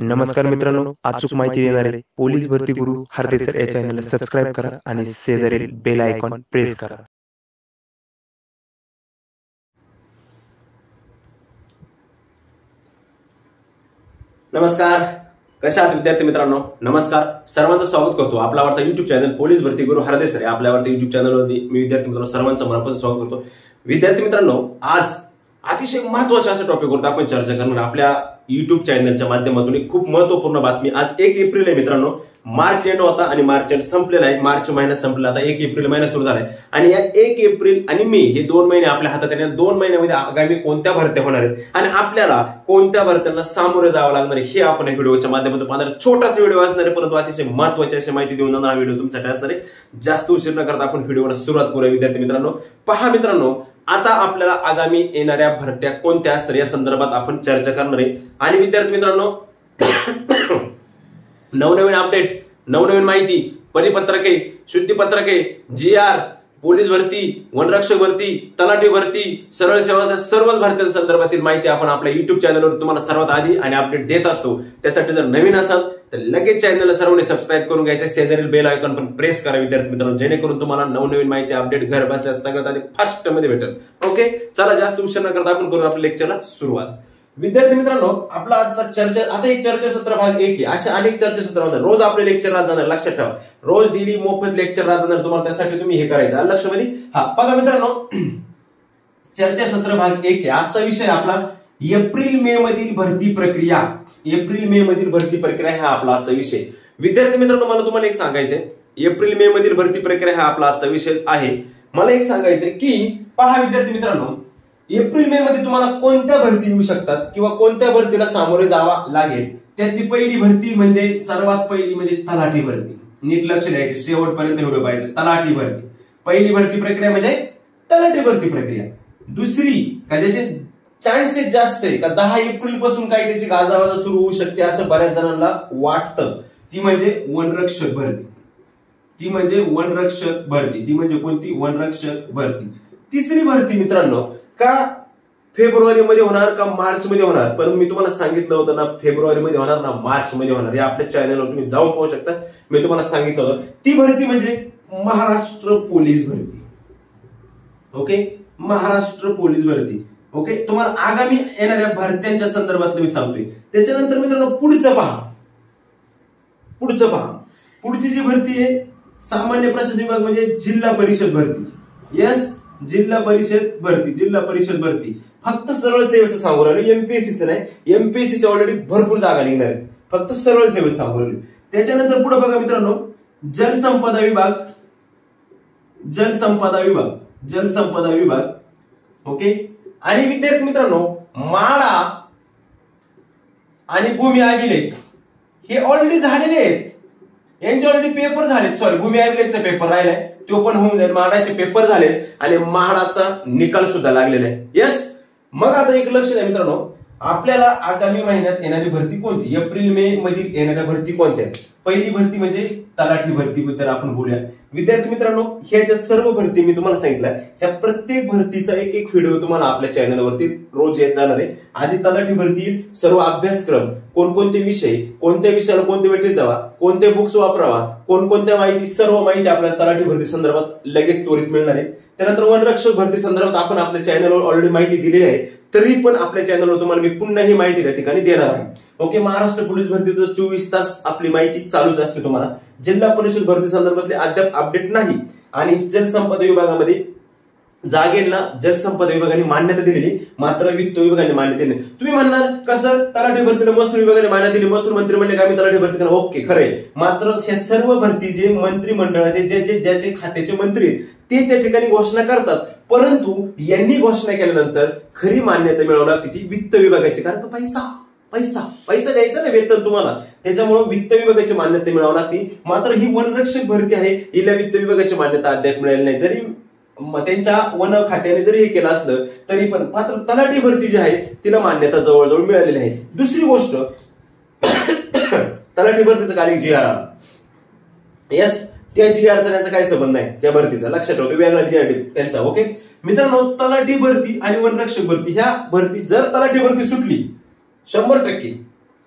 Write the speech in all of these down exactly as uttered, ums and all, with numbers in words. नमस्कार मित्रांनो, अचूक माहिती देणारे पोलीस भरती गुरु हारदे सर या चॅनलला सबस्क्राइब करा आणि शेजारील बेल आयकॉन प्रेस करा। नमस्कार, कशा आहात विद्यार्थी मित्रांनो? नमस्कार, सर्वांचं स्वागत करतो आपला वार्ता युट्यूब चॅनल पोलीस भरती गुरु हारदे सर या आपल्या वार्ता युट्यूब चॅनलवरती। मी विद्यार्थी मित्रांनो सर्वांचं मनापासून स्वागत करतो। विद्यार्थी मित्रांनो, आज अतिशय महत्वाच्या अशा टॉपिकवर आपण चर्चा करणार आपल्या यूट्यूब चॅनलच्या माध्यमातून। एक खूप महत्वपूर्ण बातमी, आज एक एप्रिल आहे मित्रांनो। मार्च एंड होता आणि मार्च एंड संपलेला आहे, मार्च महिना संपला, आता एक एप्रिल महिना सुरू झालाय। आणि या एक एप्रिल आणि मे हे दोन महिने आपल्या हातात आहेत। दोन महिन्यामध्ये आगामी कोणत्या भरत्या होणार आहेत आणि आपल्याला कोणत्या भरत्यांना सामोरे जावं लागणार आहे हे आपण या व्हिडिओच्या माध्यमातून पाहणार। छोटासा व्हिडिओ असणार आहे परंतु अतिशय महत्वाची अशी माहिती देऊन जाणार हा व्हिडिओ तुमच्यासाठी असणार आहे। जास्त उशीर न करता आपण व्हिडिओला सुरुवात करूया। विद्यार्थी मित्रांनो, पहा मित्रांनो, आता आपल्याला आगामी येणाऱ्या भरत्या कोणत्या असतात या संदर्भात आपण चर्चा करणार आहे। आणि विद्यार्थी मित्रांनो नवनवीन अपडेट, नवनवीन माहिती, परिपत्रके, शुद्धीपत्रके, जी आर, पोलीस भरती, वनरक्षक भरती, तलाठी भरती, सरळ सेवा, सर्वच भरत्या संदर्भातील माहिती आपण आपल्या युट्यूब चॅनलवर तुम्हाला सर्वात आधी आणि अपडेट देत असतो। त्यासाठी जर नवीन असाल तर लगेच चॅनलला सर्वांनी सबस्क्राईब करून घ्यायचं, शेजारील बेल आयकॉन पण प्रेस करा विद्यार्थी मित्रांनो, जेणेकरून तुम्हाला नवनवीन माहिती अपडेट घर बसल्या सगळ्यात आधी फास्ट मध्ये भेटेल। ओके, चला जास्त उशीर न करता आपण करून आपल्या लेक्चरला सुरुवात। विद्यार्थी मित्रांनो, आपला आजचा चर्चा, आता हे चर्चासत्र भाग एक आहे। अशा अनेक चर्चासत्र होणार, रोज आपले लेक्चर राहत जाणार, लक्षात ठेवा। रोज डेली मोफत लेक्चर राहत जाणार तुम्हाला, त्यासाठी तुम्ही हे करायचं लक्षामध्ये। हा बघा मित्रांनो, चर्चासत्र भाग एक आहे। आजचा विषय आपला एप्रिल मे मधील भरती प्रक्रिया, एप्रिल मे मधील भरती प्रक्रिया हा आपला आजचा विषय। विद्यार्थी मित्रांनो, मला तुम्हाला एक सांगायचंय, एप्रिल मे मधील भरती प्रक्रिया हा आपला आजचा विषय आहे। मला एक सांगायचंय की पहा विद्यार्थी मित्रांनो, एप्रिल मे मध्ये तुम्हाला कोणत्या भरती येऊ शकतात किंवा कोणत्या भरतीला सामोरे जावा लागेल। त्यातली पहिली भरती म्हणजे, सर्वात पहिली म्हणजे तलाठी भरती। नीट लक्ष द्यायचे, शेवटपर्यंत व्हिडिओ पाहायचा। तलाठी भरती पहिली भरती प्रक्रिया म्हणजे तलाठी भरती प्रक्रिया। दुसरी, का ज्याचे चान्सेस जास्त आहे, का दहा एप्रिल पासून काही त्याची गाजावाजा सुरू होऊ शकते असं बऱ्याच जणांना वाटतं, ती म्हणजे वनरक्षक भरती। ती म्हणजे वनरक्षक भरती ती म्हणजे कोणती? वनरक्षक भरती। तिसरी भरती मित्रांनो का फेब्रुवारी मध्ये होणार का मार्च मध्ये होणार, पण मी तुम्हाला सांगितलं होतं ना फेब्रुवारी मध्ये होणार ना मार्च मध्ये होणार, या आपल्या चॅनलवर तुम्ही जाऊन पाहू शकता, मी तुम्हाला सांगितलं होतं। ती भरती म्हणजे महाराष्ट्र पोलीस भरती। ओके, महाराष्ट्र पोलीस भरती। ओके, तुम्हाला आगामी येणाऱ्या भरत्यांच्या संदर्भातलं मी सांगतोय। त्याच्यानंतर मित्रांनो पुढचं पहा, पुढचं पहा, पुढची जी भरती आहे सामान्य प्रशासन विभाग म्हणजे जिल्हा परिषद भरती। यस, जिल्हा परिषद भरती, जिल्हा परिषद भरती फक्त सरळ सेवेचं सांगू राहिलो, एमपीएससीचं नाही। एमपीएससीच्या ऑलरेडी भरपूर जागा निघणार आहेत, फक्त सरळ सेवेचं सांगू राहिलो। त्याच्यानंतर पुढे बघा मित्रांनो, जलसंपदा विभाग, जलसंपदा विभाग, जलसंपदा विभाग। ओके, आणि विद्यार्थी मित्रांनो माळा आणि भूमी अभिलेख हे ऑलरेडी झालेले आहेत, यांचे ऑलरेडी पेपर झालेत। सॉरी, भूमी अभिलेखचा पेपर राहिलाय, तो पण होऊन जाईल। महाडाचे पेपर झालेत आणि महाडाचा निकाल सुद्धा लागलेला आहे। यस, मग आता एक लक्ष द्या मित्रांनो, आपल्याला आगामी महिन्यात येणारी भरती कोणती, एप्रिल मे मधील येणाऱ्या भरती कोणत्या? पहिली भरती म्हणजे तलाठी भरतीबद्दल आपण बोलूया। विद्यार्थी मित्रांनो, ह्या ज्या सर्व भरती मी तुम्हाला सांगितल्या त्या प्रत्येक भरतीचा एक एक व्हिडिओ तुम्हाला आपल्या चॅनलवरती रोज येत जाणार आहे। आधी तलाठी भरती सर्व अभ्यासक्रम, कोणकोणते विषय, कोणत्या विषयाला कोणते वेटेज द्यावा, कोणते बुक्स वापरावा, कोणकोणत्या माहिती, सर्व माहिती आपल्याला तलाठी भरती संदर्भात लगेच त्वरित मिळणार आहे। त्यानंतर वनरक्षक भरती संदर्भात आपण आपल्या चॅनलवर ऑलरेडी माहिती दिलेली आहे, तरी पण आपल्या चॅनलवर तुम्हाला मी पुन्हा ही माहिती त्या ठिकाणी देणार आहे। ओके, महाराष्ट्र पोलीस भरतीचं चोवीस तास आपली माहिती चालूच असते तुम्हाला। जिल्हा परिषद भरती संदर्भातले अद्याप अपडेट नाही, आणि जलसंपदा विभागामध्ये जागेला जलसंपदा विभागाने मान्यता दिलेली, मात्र वित्त विभागाने मान्यता दिली। तुम्ही म्हणणार कसं, तलाठी भरतीला महसूल विभागाने मान्यता दिली, महसूल मंत्रिमंडळ काय तलाठी भरती करणार, ओके खरंय, मात्र हे सर्व भरती जे मंत्रिमंडळाचे ज्याचे ज्याचे खात्याचे मंत्री ते त्या ठिकाणी घोषणा करतात, परंतु यांनी घोषणा केल्यानंतर खरी मान्यता मिळवणं ती वित्त विभागाची, कारण का पैसा पैसा पैसा द्यायचा ना वेतन तुम्हाला, त्याच्यामुळे वित्त विभागाची मान्यता मिळावी लागते। मात्र ही वनरक्षक भरती आहे, हिला वित्त विभागाची मान्यता अद्याप मिळाली नाही, जरी त्यांच्या वन खात्याने जरी हे केलं असलं तरी पण, मात्र तलाठी भरती जी आहे तिला मान्यता जवळजवळ मिळालेली आहे। दुसरी गोष्ट तलाठी भरतीचं कार्य जी आर, यस, त्या जी आर यांचा काही संबंध नाही त्या भरतीचा, लक्षात ठेवा, वेगळा जी आर त्यांचा। ओके मित्रांनो, तलाठी भरती आणि वनरक्षक भरती ह्या भरती जर तलाठी भरती सुटली शंभर टक्के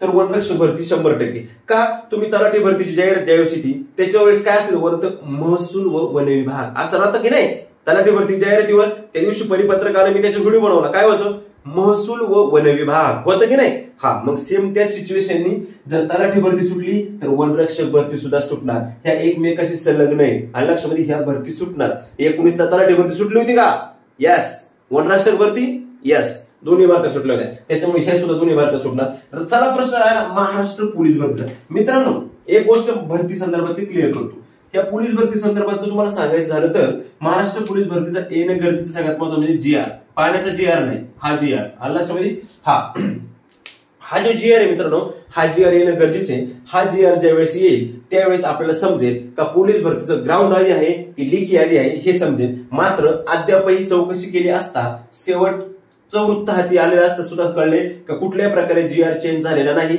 तर वनरक्षक भरती शंभर टक्के का तुम्ही तलाठी भरतीची जाहिरात त्यावेळी ती त्याच्यावेळेस काय असते वन महसूल व वन विभाग असं राहतं की नाही. तलाठी भरती जाहिरातीवर त्या दिवशी परिपत्रकाने मी त्याचा व्हिडिओ बनवला काय होतं महसूल व वन विभाग होतं की नाही. हा मग सेम त्या सिच्युएशननी जर तलाठी भरती सुटली तर वनरक्षक भरती सुद्धा सुटणार. ह्या एकमेकाशी संलग्न आहे आणि लक्षामध्ये ह्या भरती सुटणार. एकोणीस ला तलाठी भरती सुटली होती का यस. वनरक्षक भरती यस दोन्ही भरत्या सुटल्या होत्या त्याच्यामुळे ह्या सुद्धा दोन्ही भरत्या सुटणार. चला प्रश्न राहिला महाराष्ट्र पोलीस भरतीचा. मित्रांनो एक गोष्ट भरती संदर्भातली क्लिअर करतो. या पोलीस भरती संदर्भातलं तुम्हाला सांगायचं झालं तर महाराष्ट्र पोलीस भरतीचा येणं गरजेचं सगळ्यात महत्त्वाचं म्हणजे जी आर पाण्याचा जी आर नाही हा जी आर आला लक्षामध्ये. हा हा जो जी आर आहे मित्रांनो हा जी आर येणं गरजेचं आहे. हा जी आर ज्यावेळेस येईल त्यावेळेस आपल्याला समजेल का पोलीस भरतीचं ग्राउंड आली आहे की लीक आली आहे हे समजेल. मात्र अद्यापही चौकशी केली असता शेवट वृत्त हाती आलेलं असता सुद्धा कळले का कुठल्याही प्रकारे जी आर चेंज झालेला नाही.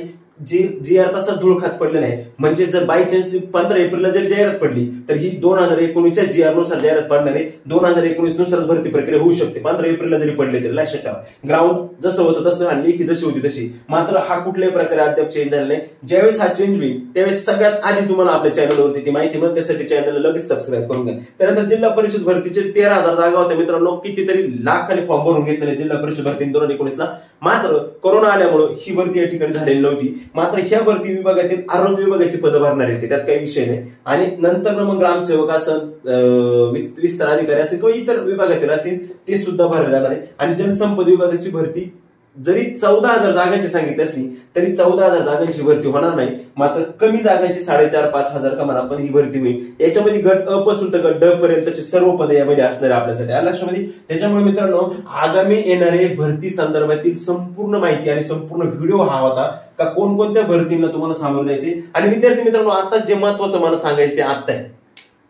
जी जी आर तसा धुळखात पडलेला आहे. म्हणजे जर बाय चान्स पंधरा एप्रिलला जर जाहिरात पडली तर ही दोन हजार एकोणीसच्या जी आर नुसार जाहिरात पडणार आहे. दोन हजार एकोणीस नुसार भरती प्रक्रिया होऊ शकते पंधरा एप्रिलला जरी पडले तरी. लक्षात ठेवा ग्राउंड जसं होतं तसं आणि लेखी जशी होती तशी. मात्र हा कुठल्याही प्रकारे अद्याप चेंज झाला नाही. ज्यावेळेस हा चेंज होईल त्यावेळेस सगळ्यात आधी तुम्हाला आपल्या चॅनलवरती ती माहिती मिळेल. त्यासाठी चॅनलला लगेच सबस्क्राईब करून घ्या. त्यानंतर जिल्हा परिषद भरतीचे तेरा हजार जागा होत्या मित्रांनो. कितीतरी लाखाने फॉर्म भरून घेतलेले जिल्हा परिषद भरती दोन हजार एकोणीसला. मात्र कोरोना आल्यामुळे ही भरती या ठिकाणी झालेली नव्हती. मात्र ह्या भरती विभागातील आरोग्य विभागाची पदं भरणार आहेत त्यात काही विषय नाही. आणि नंतर मग ग्रामसेवक असं विस्तार अधिकारी असतील किंवा इतर विभागातील असतील ते सुद्धा भरले जाणार आहे. आणि जलसंपदा विभागाची भरती जरी चौदा हजार जागांची सांगितली असली तरी चौदा हजार जागांची भरती होणार नाही. मात्र कमी जागांची साडेचार पाच हजार कमाना पण ही भरती होईल. याच्यामध्ये गट अ पासून तर गट ड पर्यंतचे सर्व पदे यामध्ये असणार आपल्यासाठी या लक्षामध्ये. त्याच्यामुळे मित्रांनो आगामी येणारे भरती संदर्भातील संपूर्ण माहिती आणि संपूर्ण व्हिडिओ हा होता का कोणकोणत्या भरतींना तुम्हाला सामोरे जायचे. आणि विद्यार्थी मित्रांनो आता जे महत्वाचं मला सांगायचं ते आता आहे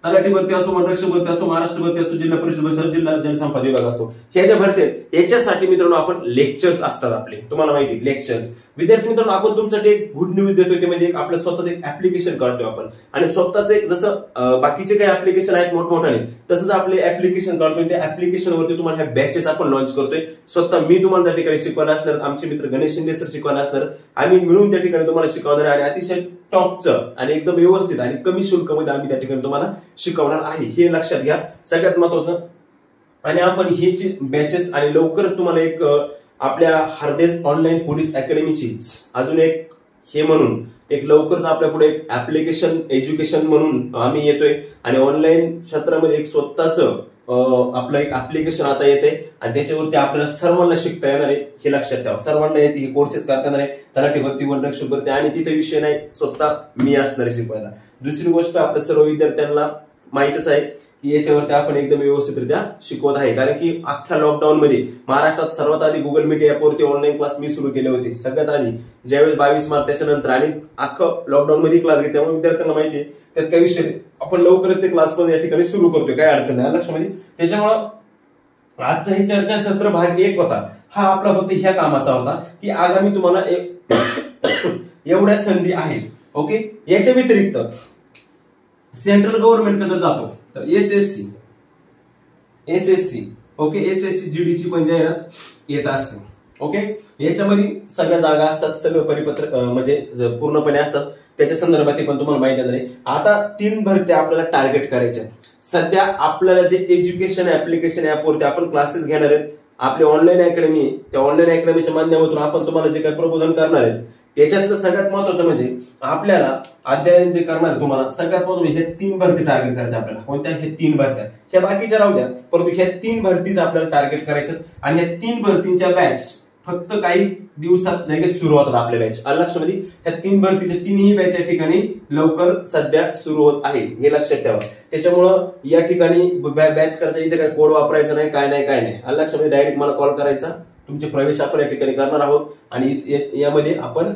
तलाठी भरती असो वनरक्षक भरती असो महाराष्ट्र भरती असो जिल्हा परिषद भरती जिल्हा जनसंपदा विभाग असतो ह्या ज्या भरती आहेत याच्यासाठी मित्रांनो आपण लेक्चर्स असतात आपले तुम्हाला माहिती लेक्चर्स. विद्यार्थी मित्रांनो आपण तुमच्यासाठी एक गुड न्यूज देतोय ते म्हणजे एक आपलं स्वतःच एक ऍप्लिकेशन काढतोय आपण. आणि स्वतःच एक जसं बाकीचे काही ऍप्लिकेशन आहेत मोठमोठ्याने तसंच आपले ऍप्लिकेशन काढतोय त्या ऍप्लिकेशनवरती तुम्हाला ह्या बॅचेस आपण लॉन्च करतोय. स्वतः मी तुम्हाला त्या ठिकाणी शिकवायला असणार आमचे मित्र गणेश शिंदे सर शिकवायला असणार. आम्ही मिळून त्या ठिकाणी तुम्हाला शिकवणार आणि अतिशय टॉपचं आणि एकदम व्यवस्थित आणि कमी शुल्कामध्ये आम्ही त्या ठिकाणी तुम्हाला शिकवणार आहे हे लक्षात घ्या सगळ्यात महत्वाचं. आणि आपण हे जे बॅचेस आणि लवकरच तुम्हाला एक आपल्या हार्दे ऑनलाईन पोलीस अकॅडमीचीच अजून एक हे म्हणून एक लवकरच आपल्या पुढे एक ऍप्लिकेशन एज्युकेशन म्हणून आम्ही येतोय. आणि ऑनलाईन क्षेत्रामध्ये एक स्वतःचं आपलं एक ऍप्लिकेशन आता येते आणि त्याच्यावरती आपल्याला सर्वांना शिकता येणार आहे हे लक्षात ठेवा. सर्वांना याचे हे कोर्सेस करता येणार आहे तलाठी भरती वनरक्षक भरती आणि तिथे विषय नाही स्वतः मी असणार शिकवायला. दुसरी गोष्ट आपल्या सर्व विद्यार्थ्यांना माहितच आहे की याच्यावरती आपण एकदम व्यवस्थितरित्या शिकवत आहे. कारण की अख्ख्या लॉकडाऊनमध्ये महाराष्ट्रात सर्वात आधी गुगल मीट ऍपवरती ऑनलाईन क्लास मी सुरू केले होते सगळ्यात आधी ज्यावेळेस बावीस मार्च त्याच्यानंतर आणि अख्खं लॉकडाऊनमध्ये क्लास घेते त्यामुळे विद्यार्थ्यांना माहिती आहे त्यात काही विषय आपण लवकरच ते क्लास पण या ठिकाणी सुरू करतोय काय अडचण नाही लक्षामध्ये. त्याच्यामुळं आजचं हे चर्चासत्र भाग एक होता हा आपला फक्त ह्या कामाचा होता की आगामी तुम्हाला एवढ्या संधी आहेत ओके. याच्या व्यतिरिक्त सेंट्रल गव्हर्नमेंट कडे जातो तर S S C S S C okay S S C GD ची पण जाहिरात येत असते ओके. याच्यामध्ये सगळ्या जागा असतात सगळं परिपत्रक म्हणजे पूर्णपणे असतात त्याच्या संदर्भात पण तुम्हाला माहिती आहे. आता तीन भरत्या आपल्याला टार्गेट करायच्या. सध्या आपल्याला जे एज्युकेशन ऍप्लिकेशन ऍपवरती आपण क्लासेस घेणार आहेत आपली ऑनलाईन अकॅडमी त्या ऑनलाईन अकॅडमीच्या माध्यमातून आपण तुम्हाला जे काही प्रबोधन करणार आहेत त्याच्यातलं सगळ्यात महत्वाचं म्हणजे आपल्याला अध्ययन जे करणार तुम्हाला सगळ्यात महत्वाचं हे तीन भरती टार्गेट करायच्या आपल्याला. कोणत्या हे तीन भरत्या ह्या बाकीच्या राहू द्या परंतु ह्या तीन भरतीच आपल्याला टार्गेट करायच्यात. आणि ह्या तीन भरतींच्या बॅच फक्त काही दिवसात लगेच सुरू होतात आपल्या बॅच लक्षामध्ये. ह्या तीन भरतीच्या तीनही बॅच या ठिकाणी लवकर सध्या सुरू होत आहे हे लक्षात ठेवा. त्याच्यामुळं या ठिकाणी बॅच करायचा इथे काय कोड वापरायचा नाही काय नाही काय नाही लक्षामध्ये. डायरेक्ट मला कॉल करायचा तुमचे प्रवेश आपण या ठिकाणी करणार आहोत. आणि यामध्ये आपण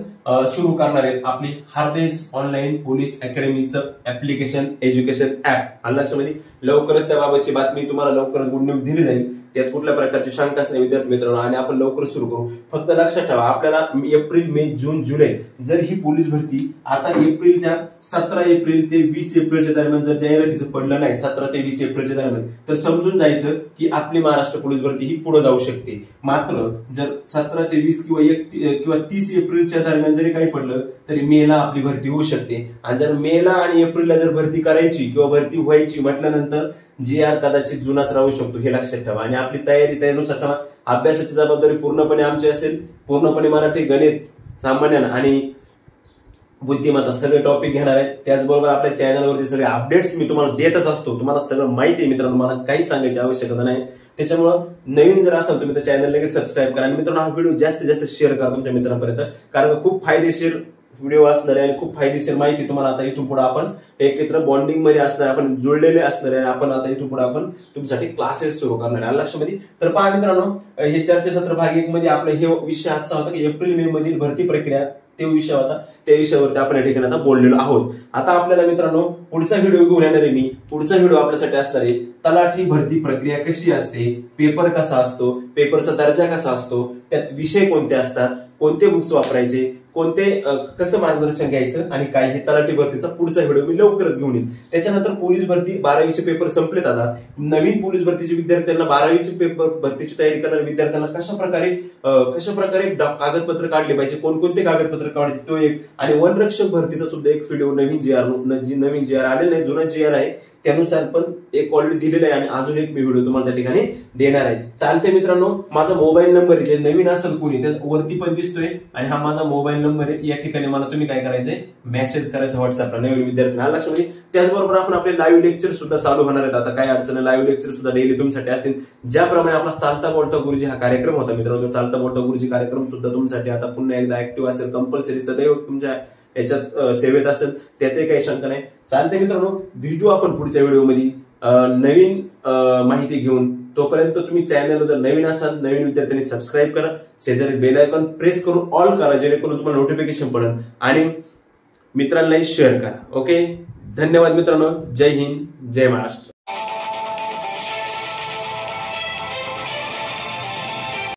सुरू करणार आहेत आपली हार्दे ऑनलाईन पोलीस अकॅडमीचं ऍप्लिकेशन एज्युकेशन ऍप लक्षामध्ये. लवकरच त्याबाबतची बातमी तुम्हाला लवकरच गुड न्यूज दिली जाईल. त्यात कुठल्या प्रकारची शंकाच नाही विद्यार्थी मित्रांनो, आणि आपण लवकर सुरू करू। फक्त लक्षात ठेवा आपल्याला एप्रिल मे जून जुलै जर ही पोलीस भरती आता एप्रिलच्या सतरा एप्रिल ते वीस एप्रिलच्या दरम्यान जर जाहिरातीचं पडलं नाही सतरा ते वीस एप्रिलच्या दरम्यान तर समजून जायचं की आपली महाराष्ट्र पोलीस भरती ही पुढे जाऊ शकते। मात्र जर सतरा ते वीस किंवा एक किंवा तीस एप्रिलच्या दरम्यान जरी काही पडलं तरी मेला आपली भरती होऊ शकते। आणि जर मेला आणि एप्रिलला जर भरती करायची किंवा भरती व्हायची म्हटल्यानंतर जी आर कदाचित जुनाच राहू शकतो हे लक्षात ठेवा। आणि आपली तयारी तयारीनुसार ठेवा। अभ्यासाची जबाबदारी पूर्णपणे आमची असेल, पूर्णपणे मराठी गणित सामान्य आणि बुद्धिमत्ता सगळे टॉपिक घेणार आहेत। त्याचबरोबर आपल्या चॅनलवरती सगळे अपडेट्स मी तुम्हाला देतच असतो, तुम्हाला सगळं माहिती आहे मित्रांनो, मला काही सांगायची आवश्यकता नाही। त्याच्यामुळे नवीन जर असाल तुम्ही तर चॅनल लगेच सबस्क्राईब करा आणि मित्रांनो हा व्हिडिओ जास्तीत जास्त शेअर करा तुमच्या मित्रांपर्यंत, कारण खूप फायदेशीर व्हिडिओ असणार आहे आणि खूप फायदेशीर माहिती तुम्हाला आता इथून पुढे आपण एकत्र बॉन्डिंग मध्ये असणार, आपण जुळलेले असणार आहे। आपण आता इथून पुढे आपण तुमच्यासाठी क्लासेस सुरू करणार आहे लक्षामध्ये। तर पहा मित्रांनो, हे चर्चासत्र भाग एक मध्ये आपला हे विषय आजचा होता की एप्रिल मे मधील भरती प्रक्रिया, ते विषय होता त्या विषयावरती आपण या ठिकाणी आता बोललेलो आहोत। आता आपल्याला मित्रांनो पुढचा व्हिडिओ घेऊन येणार आहे मी। पुढचा व्हिडिओ आपल्यासाठी असणार आहे तलाठी भरती प्रक्रिया कशी असते, पेपर कसा असतो, पेपरचा दर्जा कसा असतो, त्यात विषय कोणते असतात, कोणते बुक्स वापरायचे, कोणते कसं मार्गदर्शन घ्यायचं आणि काय, हे तलाठी भरतीचा पुढचा व्हिडिओ मी लवकरच घेऊन येईल। त्याच्यानंतर पोलीस भरती बारावीचे पेपर संपलेत, आता नवीन पोलीस भरतीचे विद्यार्थ्यांना बारावीचे पेपर भरतीची तयारी करणाऱ्या विद्यार्थ्यांना कशा प्रकारे कशा प्रकारे कागदपत्र काढले पाहिजे, कोणकोणते कागदपत्र काढायचे तो एक, आणि वनरक्षक भरतीचा सुद्धा एक व्हिडिओ नवीन जी आर नवीन जी आर आलेला आहे, जुना जी आर आहे त्यानुसार पण एक ऑलरेडी दिलेला आहे आणि अजून एक मी व्हिडिओ तुम्हाला त्या ठिकाणी देणार आहे। चालते मित्रांनो, माझा मोबाईल नंबर आहे, जे नवीन असेल कोणी वरती पण दिसतोय आणि हा माझा मोबाईल नंबर आहे, या ठिकाणी मला तुम्ही काय करायचंय मेसेज करायचा व्हॉट्सअपला नवीन विद्यार्थ्यांना लक्षामध्ये। त्याचबरोबर आपण आपले लाईव्ह लेक्चर सुद्धा चालू होणार आहेत, आता काय अडचण नाही, लाईव्ह लेक्चर सुद्धा डेली तुमच्यासाठी असतील। ज्याप्रमाणे आपला चालता बोलता गुरुजी हा कार्यक्रम होता मित्रांनो, चालता बोलता गुरुजी कार्यक्रम सुद्धा तुमच्यासाठी आता पुन्हा एकदा ऍक्टिव्ह असेल, कंपल्सरी सदैव तुमच्या याच्यात सेवेत असेल, त्यातही काही शंका नाही। चालते मित्रांनो, व्हिडिओ आपण पुढच्या व्हिडिओमध्ये नवीन माहिती घेऊन, तोपर्यंत तुम्ही चॅनलवर जर नवीन असाल नवीन विद्यार्थ्यांनी सबस्क्राईब करा, शेजारी बेल आयकॉन प्रेस करून ऑल करा जेणेकरून तुम्हाला नोटिफिकेशन पडेल आणि मित्रांनाही शेअर करा। ओके, धन्यवाद मित्रांनो, जय हिंद, जय महाराष्ट्र।